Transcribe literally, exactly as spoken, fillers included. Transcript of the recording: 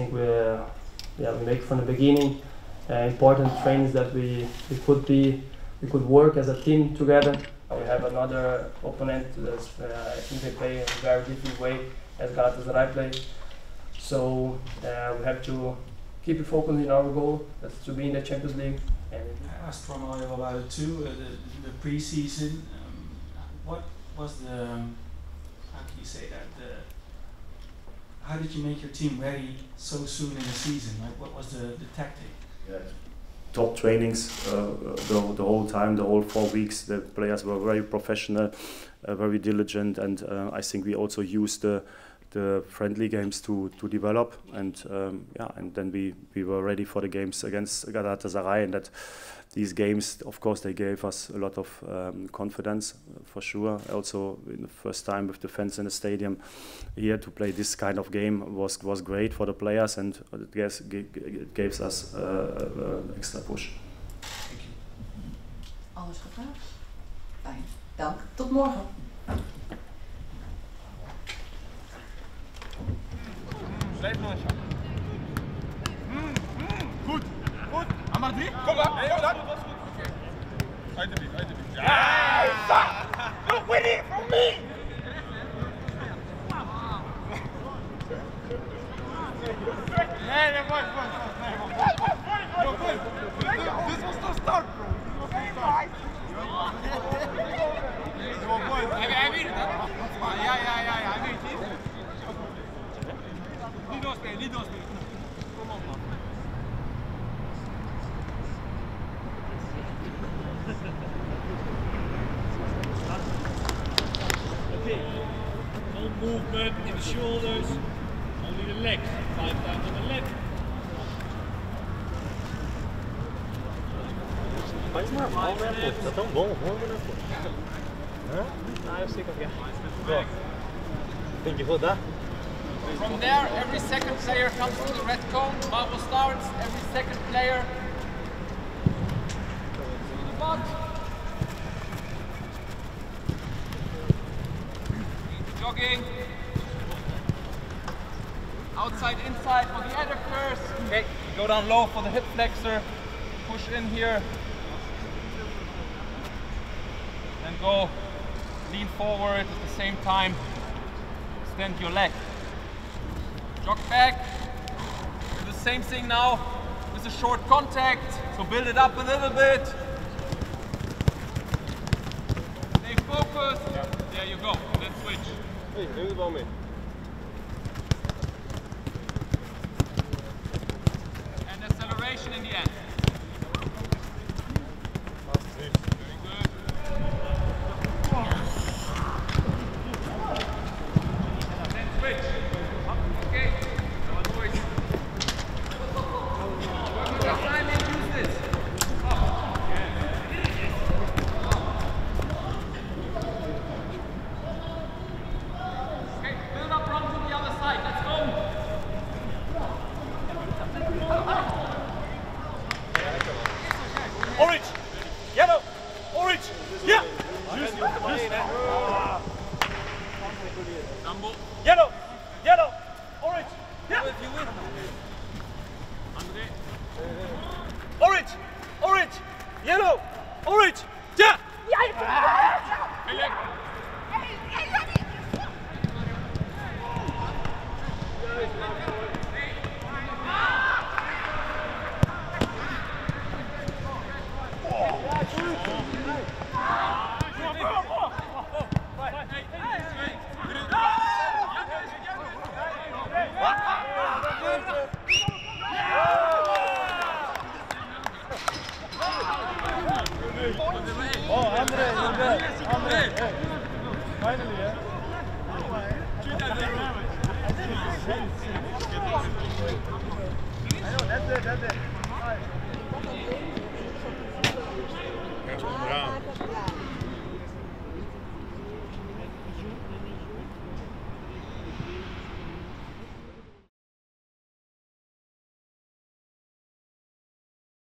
think we uh, yeah we make from the beginning. Uh, important trainings that we we could be we could work as a team together. We have another opponent that uh, I think they play in a very different way as Galatasaray play. So uh, we have to keep focusing on our goal, that's to be in the Champions League. And I asked Romario about it too. Uh, the, the pre-season, um, what was the um, how can you say that? The, how did you make your team ready so soon in the season? Like, what was the, the tactic? Yeah. Top trainings uh, the, the whole time, the whole four weeks. The players were very professional, uh, very diligent, and uh, I think we also used the the friendly games to to develop, and um, yeah, and then we we were ready for the games against Galatasaray, and that these games, of course, they gave us a lot of um, confidence for sure. Also, in the first time with the fans in the stadium here to play this kind of game was was great for the players, and it gives it gives us uh, uh, extra push. Thank you. Alles gevraagd? Fijn. Dank. Tot morgen. Blijf nog, ja. Mm, mm, goed, goed. Aan maar drie, kom maar. Nee, dat was goed. Oké. Uit de biet, uit de biet. Ja! You're winning from me! Nee, nee, wacht, wacht, wacht. Nee, wacht, wacht, wacht. Dit was de start, bro. Dit was de start. Hij weet het, hè? Ja, ja, ja, hij weet het. Lead us there, lead us there. Come on, man. Okay. No movement in the shoulders, only the legs. Five times on the left. Faz uma mão, né? Tá tão bom, ronda, né? Ah, eu sei qual é. Tem que rodar. From there, every second player comes to the red cone. Marvel starts. Every second player. To the box. Jogging. Outside, inside for the header first. Okay, go down low for the hip flexor. Push in here. Then go. Lean forward at the same time. Extend your leg. Jog back, do the same thing now with a short contact, so build it up a little bit. Stay focused, yeah. There you go, and then switch. Hey, bring the ball in. And acceleration in the end. That's it, that's it.